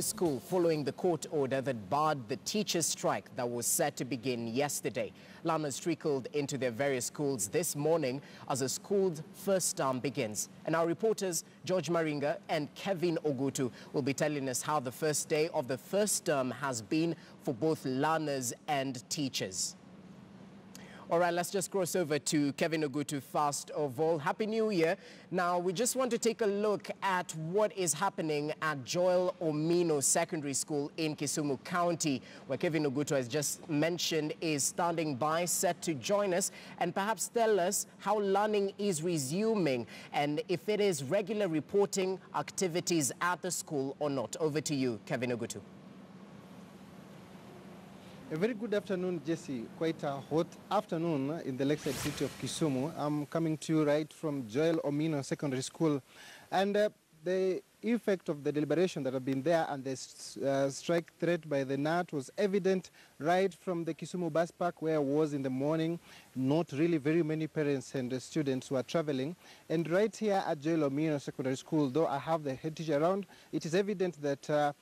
School following the court order that barred the teachers' strike that was set to begin yesterday. Lamas trickled into their various schools this morning as the school's first term begins. And our reporters George Maringa and Kevin Ogutu will be telling us how the first day of the first term has been for both learners and teachers. All right, let's just cross over to Kevin Ogutu first of all. Happy New Year. Now, we just want to take a look at what is happening at Joel Omino Secondary School in Kisumu County, where Kevin Ogutu, has just mentioned, is standing by, set to join us and perhaps tell us how learning is resuming and if it is regular reporting activities at the school or not. Over to you, Kevin Ogutu. A very good afternoon, Jesse. Quite a hot afternoon in the lakeside city of Kisumu. I'm coming to you right from Joel Omino Secondary School. And the effect of the deliberation that have been there and the strike threat by the NAT was evident right from the Kisumu bus park where I was in the morning. Not really very many parents and students were traveling. And right here at Joel Omino Secondary School, though I have the head teacher around, it is evident that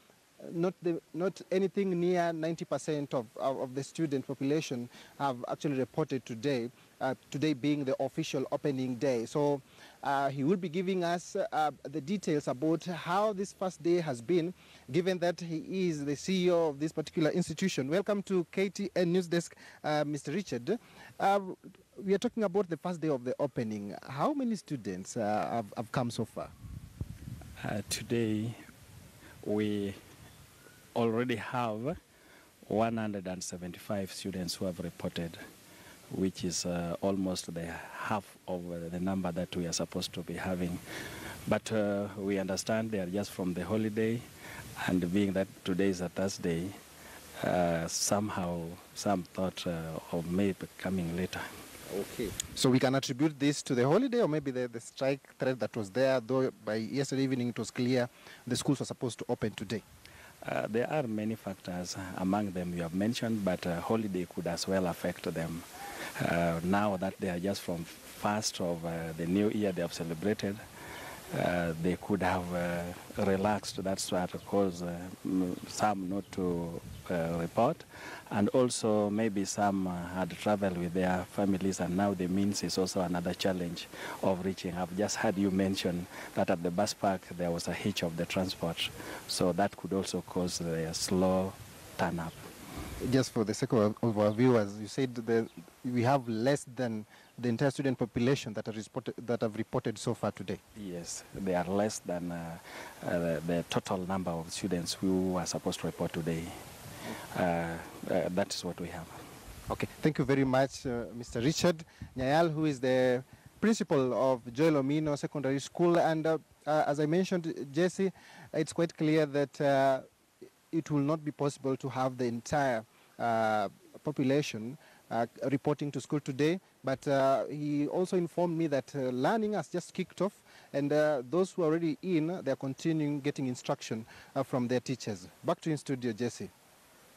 not anything near 90% of the student population have actually reported today, today being the official opening day. So he will be giving us the details about how this first day has been, given that he is the CEO of this particular institution. Welcome to KTN News Desk, Mr. Richard. We are talking about the first day of the opening. How many students have come so far? Today we already have 175 students who have reported, which is almost the half of the number that we are supposed to be having. But we understand they are just from the holiday, and being that today is a Thursday, somehow some thought of maybe coming later. Okay. So we can attribute this to the holiday or maybe the strike threat that was there, though by yesterday evening it was clear the schools were supposed to open today. There are many factors, among them you have mentioned, but holiday could as well affect them. Now that they are just from first of the new year they have celebrated, they could have relaxed. That's what caused some not to report. And also maybe some had traveled with their families, and now the means is also another challenge of reaching. I've just heard you mention that at the bus park there was a hitch of the transport, so that could also cause a slow turn-up. Just for the sake of our viewers, you said that we have less than the entire student population that have reported so far today. Yes, they are less than the total number of students who are supposed to report today. That is what we have. Okay, thank you very much, Mr. Richard Nyayal, who is the principal of Joel Omino Secondary School. And as I mentioned, Jesse, it's quite clear that it will not be possible to have the entire population reporting to school today, but he also informed me that learning has just kicked off, and those who are already in, they're continuing getting instruction from their teachers. Back to you in studio, Jesse.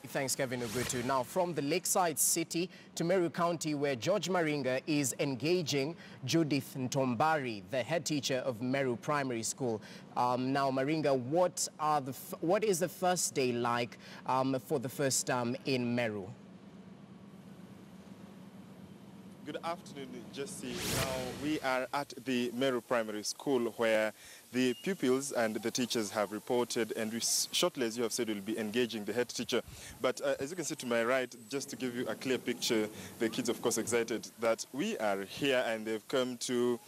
Thanks, Kevin Ogutu. Now, from the lakeside city to Meru County, where George Maringa is engaging Judith Ntombari, the head teacher of Meru Primary School. Now, Maringa, what is the first day like for the first term in Meru? Good afternoon, Jesse. Now, we are at the Meru Primary School, where the pupils and the teachers have reported, and we shortly, as you have said, will be engaging the head teacher. But as you can see to my right, just to give you a clear picture, the kids, of course, excited that we are here, and they've come to,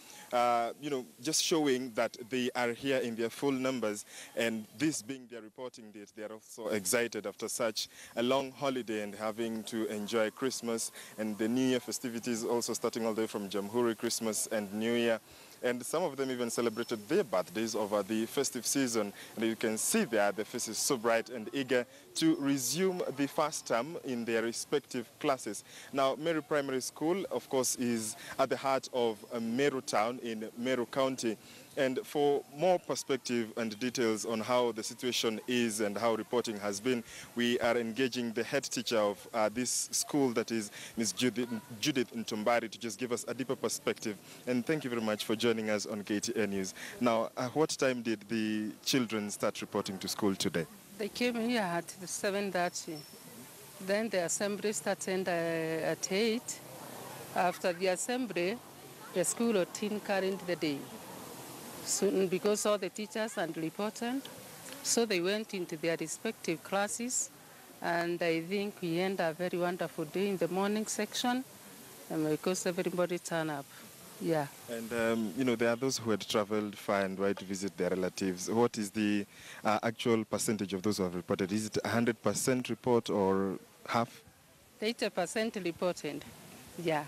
you know, just showing that they are here in their full numbers. And this being their reporting date, they are also excited after such a long holiday and having to enjoy Christmas and the New Year festivities, also starting all the way from Jamhuri, Christmas and New Year. And some of them even celebrated their birthdays over the festive season. And you can see there, the face is so bright and eager to resume the first term in their respective classes. Now, Meru Primary School, of course, is at the heart of Meru Town in Meru County. And for more perspective and details on how the situation is and how reporting has been, we are engaging the head teacher of this school, that is Ms. Judith Ntombari, to just give us a deeper perspective. And thank you very much for joining us on KTN News. Now, what time did the children start reporting to school today? They came here at 7:30. Then the assembly started at 8. After the assembly, the school routine carried the day. So, because all the teachers and reported, so they went into their respective classes, and I think we end a very wonderful day in the morning section, because everybody turned up. Yeah. And, you know, there are those who had traveled far and wide to visit their relatives. What is the actual percentage of those who have reported? Is it 100% report or half? 80% reported, yeah.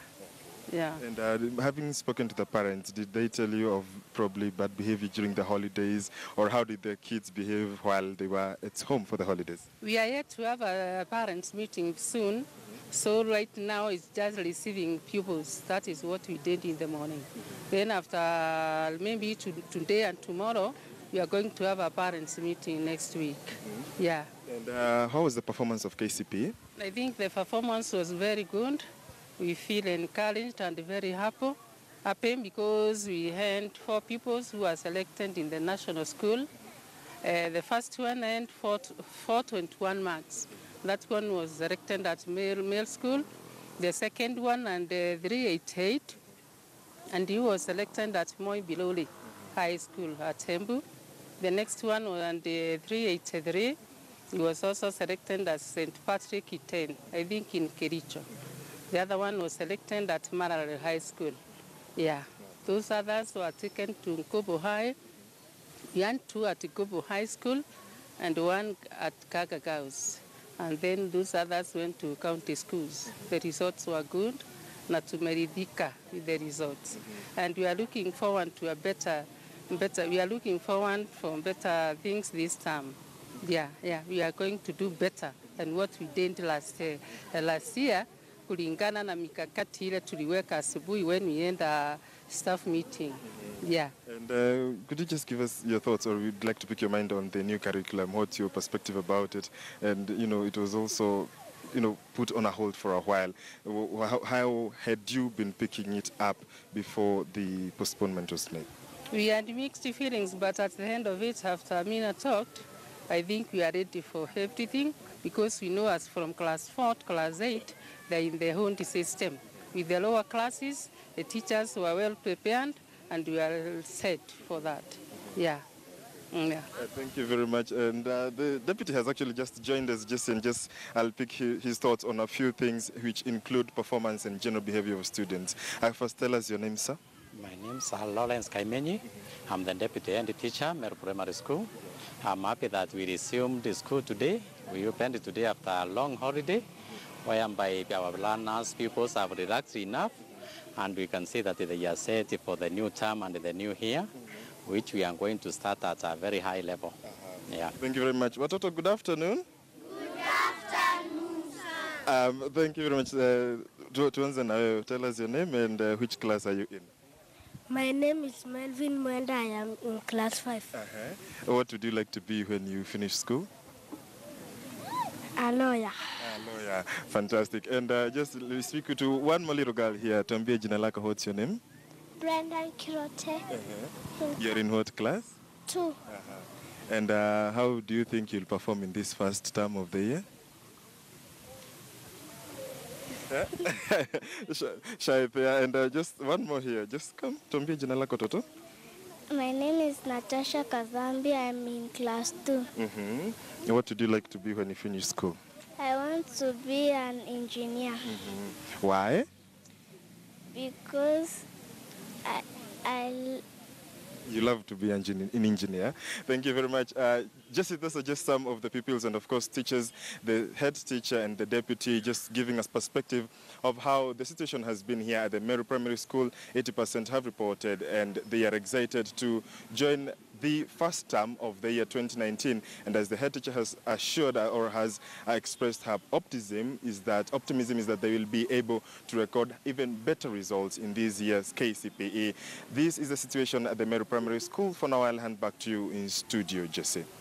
Yeah. And having spoken to the parents, did they tell you of probably bad behavior during the holidays, or how did their kids behave while they were at home for the holidays? We are yet to have a parents' meeting soon, so right now it's just receiving pupils. That is what we did in the morning. Then after maybe today and tomorrow, we are going to have a parents' meeting next week. Yeah. And how was the performance of KCPE? I think the performance was very good. We feel encouraged and very happy because we had 4 pupils who are selected in the national school. The first one earned 421 marks. That one was selected at Meru School. The second one and 388, and he was selected at Moi Biloli High School at Embu. The next one and 383, he was also selected at St. Patrick Itain, I think in Kericho. The other one was selected at Mararale High School. Yeah. Those others were taken to Nkobo High. We had 2 at Nkobo High School and 1 at Kagakaos. And then those others went to county schools. The results were good, not to meridika with the results. And we are looking forward to a better things this time. Yeah, yeah. We are going to do better than what we did last year. Kulingana na mikakati ile tuliweka asubuhi when we end a staff meeting. Yeah. And could you just give us your thoughts, or we'd like to pick your mind on the new curriculum? What's your perspective about it? And, you know, it was also, you know, put on a hold for a while. How had you been picking it up before the postponement was made? We had mixed feelings, but at the end of it, after Mina talked, I think we are ready for everything, because we know as from class 4 to class 8, they're in their own system. With the lower classes, the teachers were well prepared, and we are set for that. Yeah. Yeah. Thank you very much. And the deputy has actually just joined us, and I'll pick his thoughts on a few things which include performance and general behavior of students. First, tell us your name, sir. My name is Lawrence Kaimeni. I'm the deputy and the teacher, Meru Primary School. I'm happy that we resumed the school today. We opened today after a long holiday, whereby our learners, pupils have relaxed enough, and we can see that they are set for the new term and the new year, which we are going to start at a very high level. Yeah. Thank you very much. Watoto, good afternoon. Good afternoon, sir. Thank you very much. Tell us your name and which class are you in? My name is Melvin Mwenda. I am in class 5. What would you like to be when you finish school? A lawyer. A lawyer. Fantastic. And just speak to one more little girl here. Tambia Jinalaka, what's your name? Brenda Kirote. You're in what class? 2. And how do you think you'll perform in this first term of the year? And just one more here. Just come. Tuambie jina lako toto. My name is Natasha Kazambi. I'm in class 2. What would you like to be when you finish school? I want to be an engineer. Why? Because you love to be an engineer. Thank you very much. Those are just some of the pupils and, of course, teachers, the head teacher and the deputy, just giving us perspective of how the situation has been here at the Meru Primary School. 80% have reported, and they are excited to join the first term of the year 2019. And as the head teacher has assured or has expressed her optimism is that they will be able to record even better results in this year's KCPE. This is the situation at the Meru Primary School. For now, I'll hand back to you in studio, Jesse.